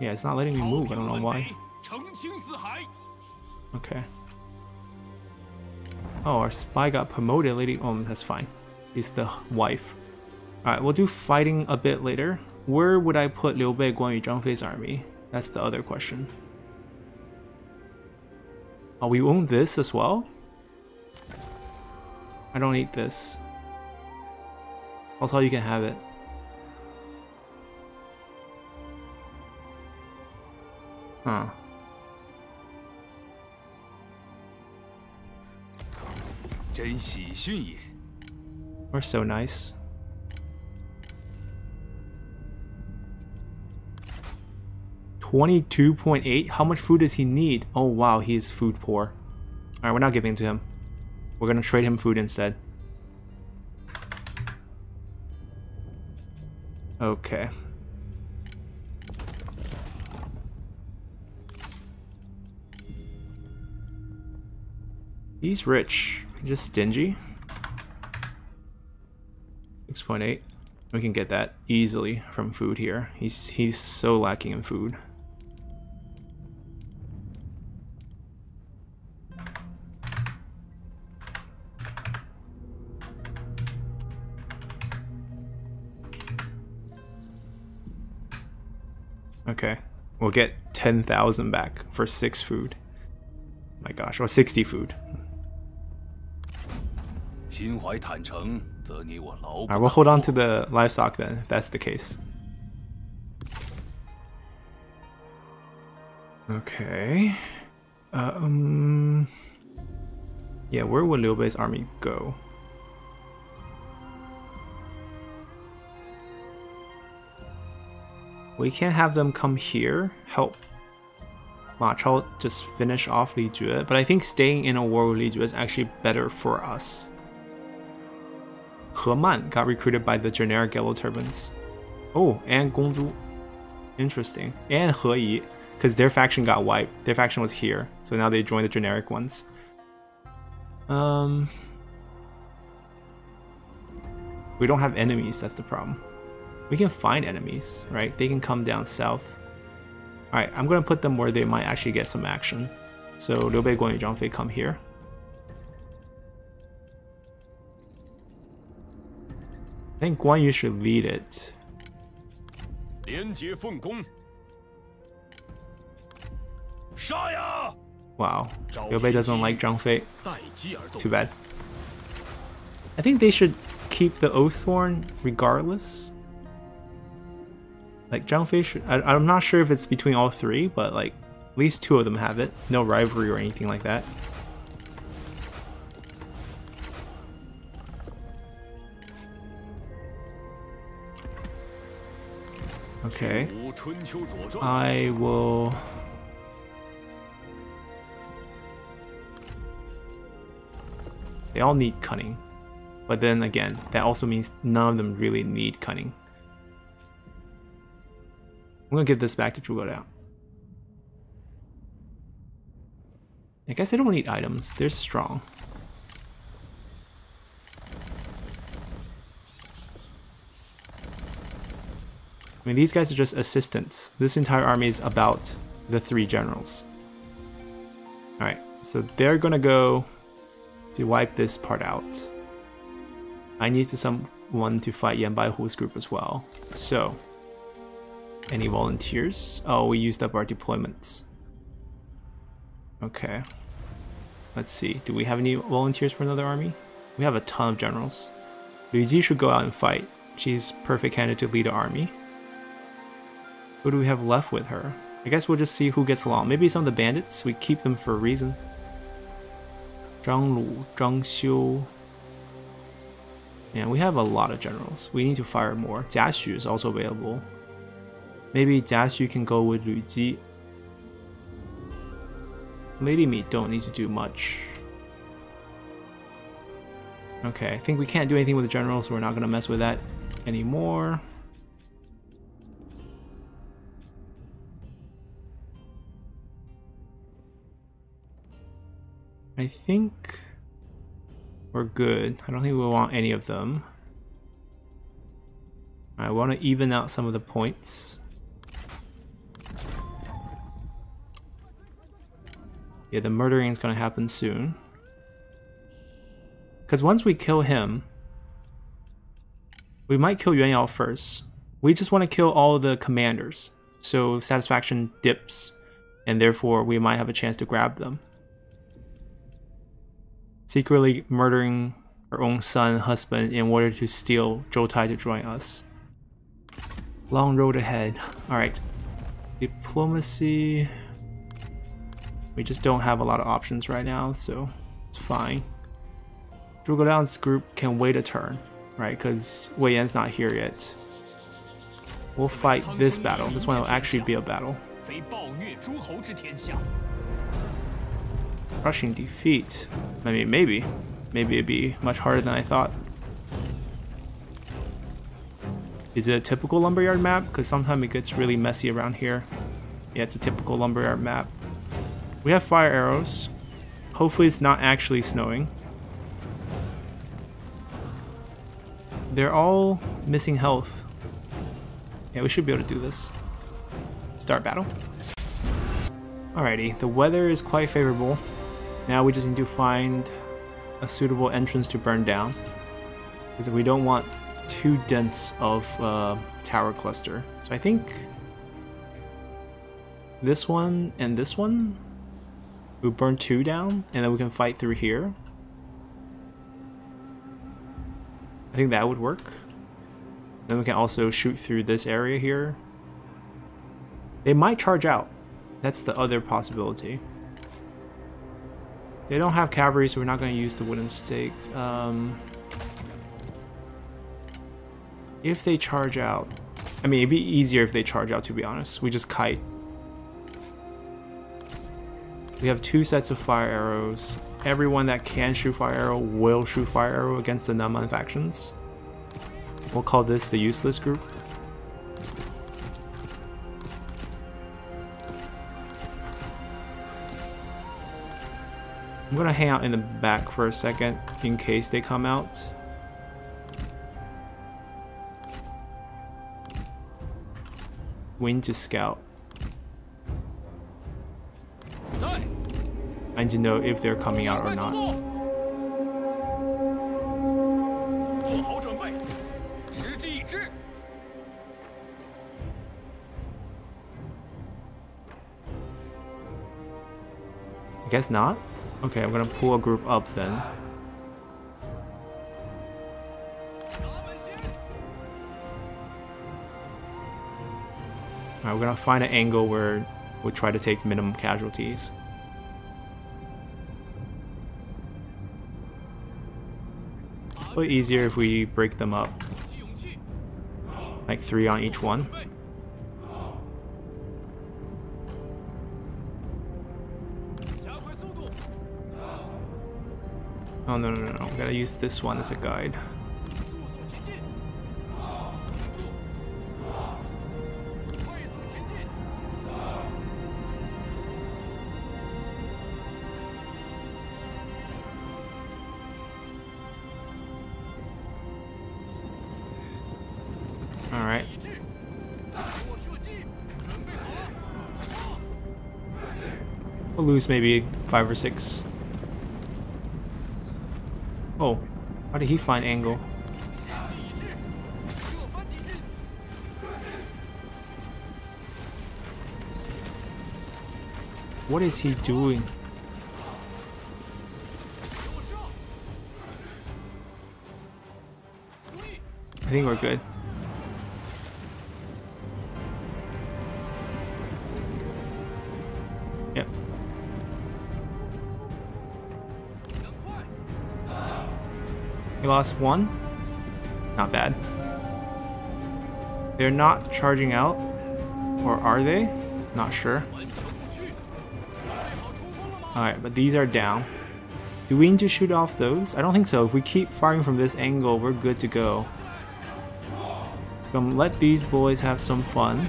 Yeah, it's not letting me move. I don't know why. Okay. Oh, our spy got promoted, lady. Um, that's fine. He's the wife. Alright, we'll do fighting a bit later. Where would I put Liu Bei, Guan Yu, Zhang Fei's army? That's the other question. Oh, we own this as well? I don't need this. Also, you can have it. Huh. We're so nice. twenty-two point eight? How much food does he need? Oh wow, he is food poor. Alright, we're not giving it to him. We're gonna trade him food instead. Okay. He's rich. Just stingy. six point eight. We can get that easily from food here. He's he's so lacking in food. Okay. We'll get ten thousand back for six food. My gosh, or sixty food. Alright, we'll hold on to the livestock then, if that's the case. Okay. Um. Yeah, where would Liu Bei's army go? We can't have them come here. Help. Ma Chao just finish off Li Jue, but I think staying in a war with Li Jue is actually better for us. He Man got recruited by the generic yellow turbans. Oh, and Gongdu. Interesting. And He Yi, because their faction got wiped. Their faction was here, so now they join the generic ones. Um, we don't have enemies, that's the problem. We can find enemies, right? They can come down south. Alright, I'm going to put them where they might actually get some action. So Liu Bei, Guan Yu, Zhang Fei come here. I think Guan Yu should lead it. Wow, Liu Bei doesn't like Zhang Fei. Too bad. I think they should keep the Oath Thorn regardless. Like Zhang Fei should, I, I'm not sure if it's between all three, but like at least two of them have it. No rivalry or anything like that. Okay, I will... They all need cunning, but then again, that also means none of them really need cunning. I'm gonna give this back to Zhuge Liang. I guess they don't need items, they're strong. I mean, these guys are just assistants. This entire army is about the three generals. Alright, so they're gonna go to wipe this part out. I need to someone to fight Yan Bai Hu's group as well. So, any volunteers? Oh, we used up our deployments. Okay. Let's see, do we have any volunteers for another army? We have a ton of generals. Lu Ji should go out and fight. She's perfect candidate to lead an army. Who do we have left with her? I guess we'll just see who gets along. Maybe some of the bandits, we keep them for a reason. Zhang Lu, Zhang Xiu. Man, we have a lot of generals. We need to fire more. Jia Xu is also available. Maybe Jia Xu can go with Lu Ji. Lady Mi don't need to do much. Okay, I think we can't do anything with the generals, so we're not going to mess with that anymore. I think we're good. I don't think we want any of them. I want to even out some of the points. Yeah, the murdering is going to happen soon. Because once we kill him, we might kill Yuan Yao first. We just want to kill all of the commanders. So satisfaction dips, and therefore we might have a chance to grab them. Secretly murdering her own son, husband, in order to steal Zhou Tai to join us. Long road ahead. Alright. Diplomacy. We just don't have a lot of options right now, so it's fine. Zhuge Liang's group can wait a turn, right? Because Wei Yan's not here yet. We'll fight this battle. This one will actually be a battle. Crushing defeat. I mean, maybe. Maybe it'd be much harder than I thought. Is it a typical lumberyard map? Because sometimes it gets really messy around here. Yeah, it's a typical lumberyard map. We have fire arrows. Hopefully it's not actually snowing. They're all missing health. Yeah, we should be able to do this. Start battle. Alrighty, the weather is quite favorable. Now we just need to find a suitable entrance to burn down, because we don't want too dense of uh, tower cluster. So I think this one and this one, we burn two down, and then we can fight through here. I think that would work. Then we can also shoot through this area here. They might charge out. That's the other possibility. They don't have cavalry, so we're not going to use the wooden stakes. Um, if they charge out... I mean, it'd be easier if they charge out, to be honest. We just kite. We have two sets of fire arrows. Everyone that can shoot fire arrow will shoot fire arrow against the Nanman factions. We'll call this the useless group. I'm gonna hang out in the back for a second in case they come out. We need to scout. I need to know if they're coming out or not. I guess not? Okay, I'm gonna pull a group up then. Alright, we're gonna find an angle where we'll try to take minimum casualties. A little easier if we break them up, like three on each one. Oh no no no! no. We gotta use this one as a guide. Lose maybe five or six. Oh, how did he find angle? What is he doing? I think we're good. We lost one. Not bad. They're not charging out. Or are they? Not sure. Alright, but these are down. Do we need to shoot off those? I don't think so. If we keep firing from this angle, we're good to go. Let's go and let these boys have some fun.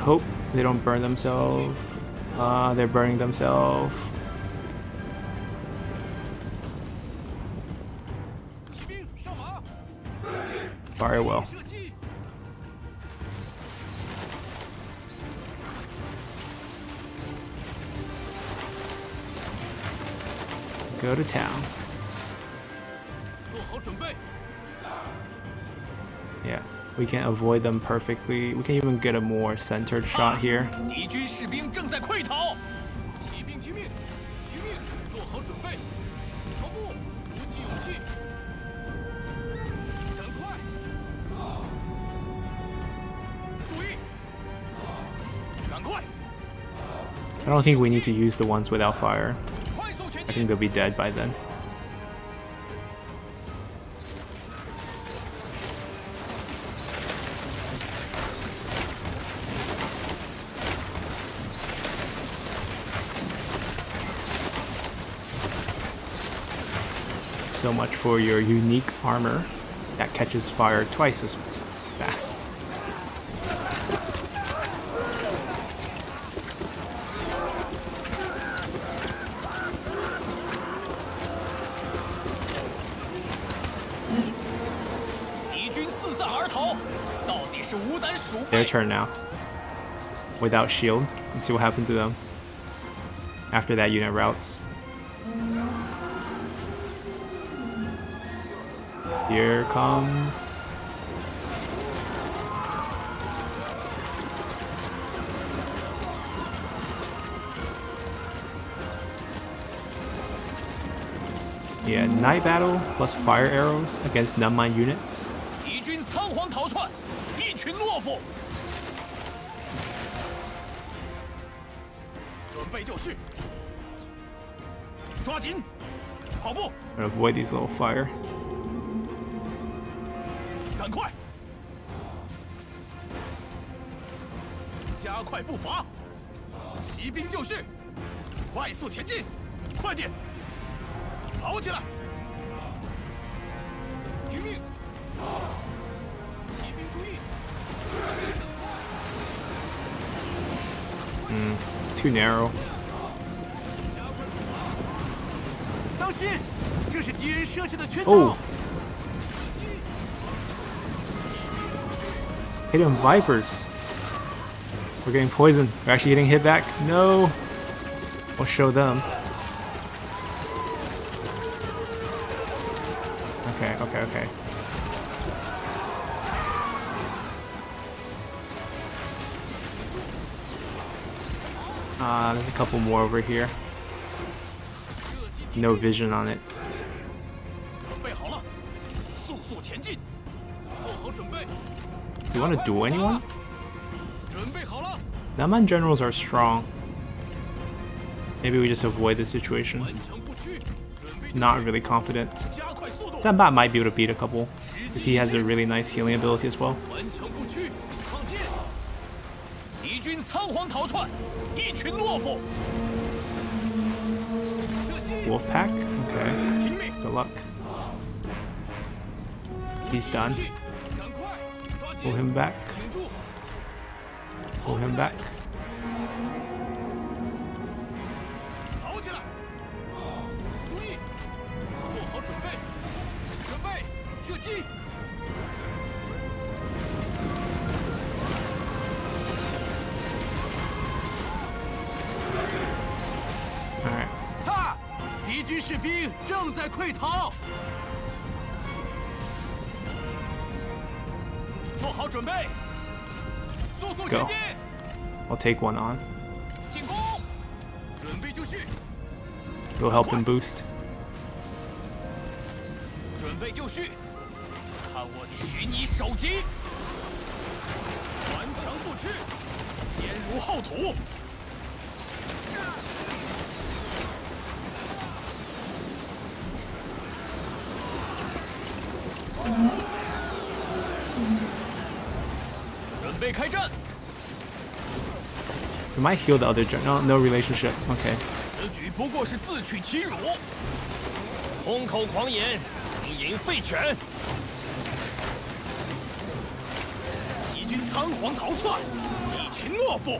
hope they don't burn themselves. Ah, uh, they're burning themselves. Very well. Go to town. Yeah, we can avoid them perfectly. We can even get a more centered shot here. I don't think we need to use the ones without fire. I think they'll be dead by then. So much for your unique armor that catches fire twice as fast. Their turn now. Without shield. Let's see what happened to them. After that unit routes. Here comes... Yeah, night battle plus fire arrows against Nanman units. And avoid these little fires. Mm, too narrow. Oh! Hidden Vipers! We're getting poisoned. We're actually getting hit back. No! We'll show them. Okay, okay, okay. Uh, there's a couple more over here. No vision on it. Do you want to duel anyone? Nanman generals are strong. Maybe we just avoid this situation. Not really confident. Zanbat might be able to beat a couple, because he has a really nice healing ability as well. Wolf pack? Okay. Good luck. He's done. Pull him back. Pull him back. Alright. Let's go. I'll take one on. We'll help him boost. We might heal the other gen. No, no relationship. Okay. 秦懦夫！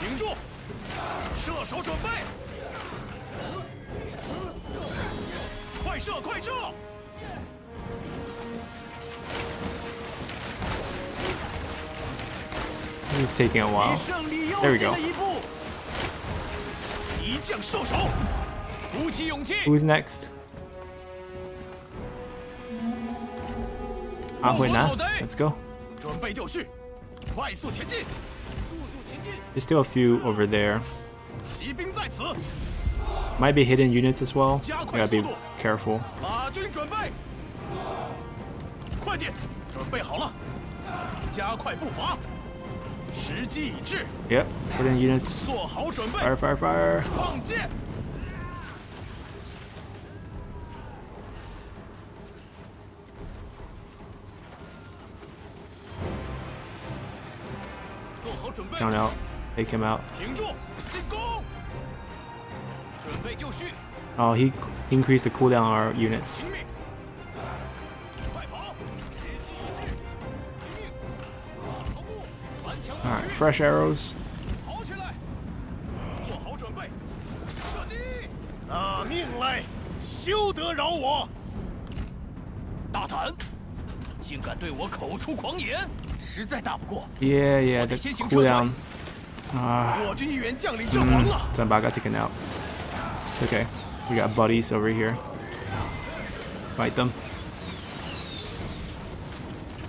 停住！射手准备！快射！快射！ This is taking a while. There we go. Who's next? Ah, Huina. Let's go. There's still a few over there. Might be hidden units as well. You gotta be careful. Yep, hidden units. Fire, fire, fire. Count out. Take him out. Oh, he increased the cooldown on our units. Alright, fresh arrows. Yeah, yeah, the cooldown. Uh, mm, Zanba got taken out. Okay, we got buddies over here. Fight them.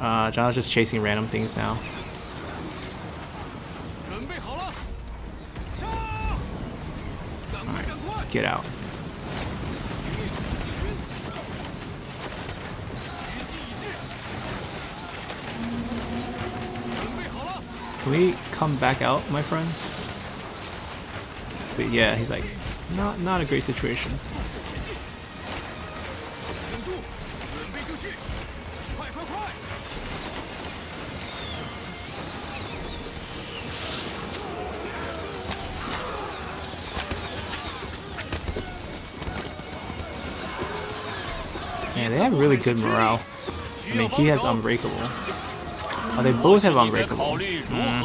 Uh, John's just chasing random things now. Get out. Can we come back out, my friend? But yeah, he's like, not not a great situation. They have really good morale. I mean, he has unbreakable. Oh, they both have unbreakable. Mm.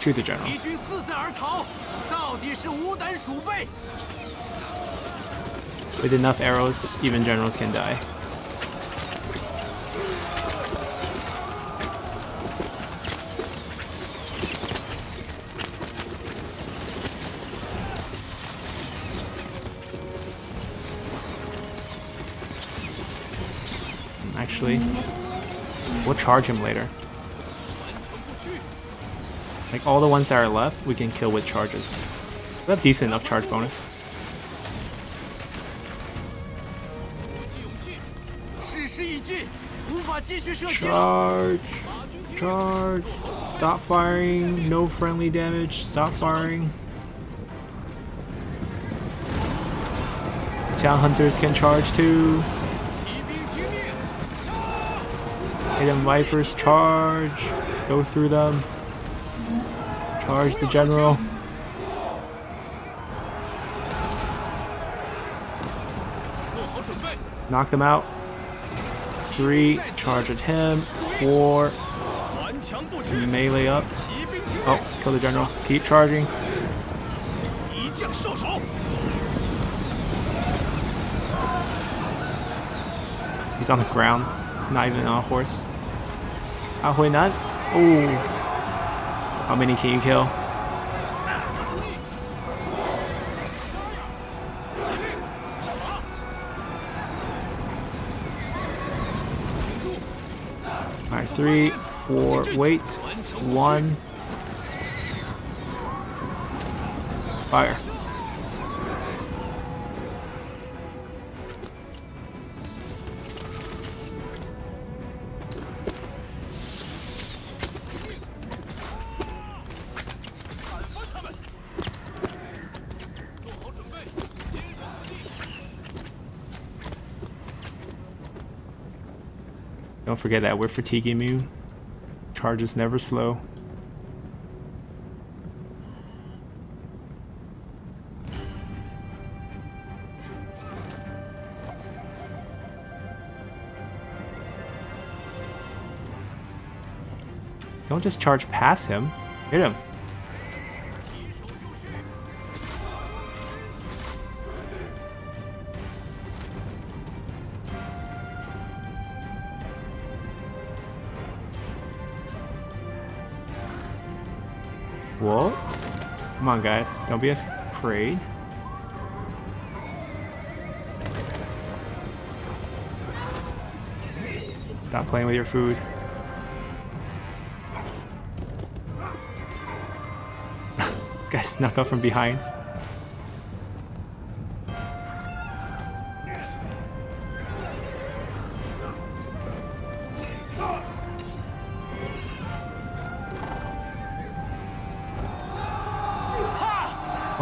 Shoot the general. With enough arrows, even generals can die. We'll charge him later. Like all the ones that are left, we can kill with charges. We have decent enough charge bonus. Charge! Charge! Stop firing! No friendly damage! Stop firing! Town hunters can charge too! Hidden Vipers, charge! Go through them. Charge the general. Knock them out. Three, charge at him. Four, melee up. Oh, kill the general. Keep charging. He's on the ground. Not even on a horse. Ah, Huinan. Oh, how many can you kill? All right, three, four. Wait, one. Fire. Don't forget that we're fatiguing you. Charge is never slow. Don't just charge past him. Hit him. What? Come on, guys. Don't be afraid. Stop playing with your food. Guy snuck up from behind.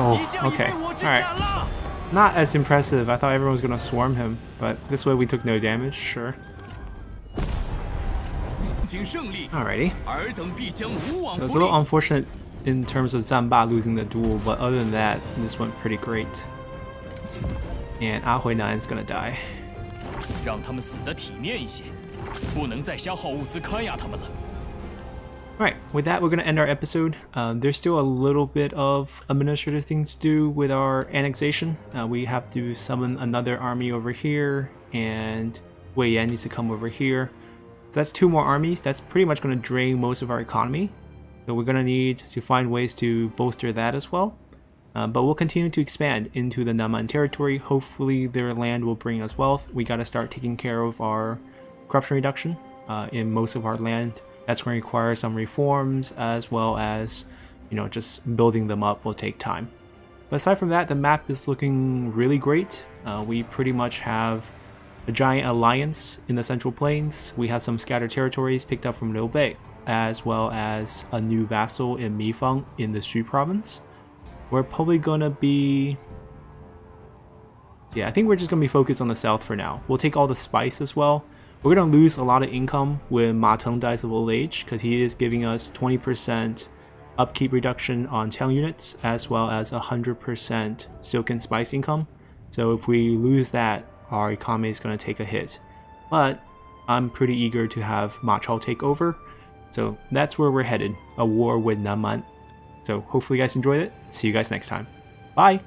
Oh, okay. Alright. Not as impressive. I thought everyone was gonna swarm him, but this way we took no damage, sure. Alrighty. So it's a little unfortunate in terms of Zanba losing the duel, but other than that, this went pretty great. And Ah Hui Nan's gonna die. Alright, with that we're gonna end our episode. Uh, there's still a little bit of administrative things to do with our annexation. Uh, we have to summon another army over here, and Wei Yan needs to come over here. So that's two more armies. That's pretty much gonna drain most of our economy. So we're going to need to find ways to bolster that as well. Uh, but we'll continue to expand into the Nanman territory. Hopefully their land will bring us wealth. We got to start taking care of our corruption reduction uh, in most of our land. That's going to require some reforms, as well as, you know, just building them up will take time. But aside from that, the map is looking really great. Uh, we pretty much have a giant alliance in the Central Plains. We have some scattered territories picked up from Liu Bei, as well as a new vassal in Mi Fang in the Shu province. We're probably gonna be... yeah, I think we're just gonna be focused on the south for now. We'll take all the spice as well. We're gonna lose a lot of income when Ma Teng dies of old age, because he is giving us twenty percent upkeep reduction on town units, as well as one hundred percent silk and spice income. So if we lose that, our economy is gonna take a hit. But I'm pretty eager to have Ma Chao take over. So that's where we're headed, a war with Nanman. So hopefully you guys enjoyed it. See you guys next time. Bye!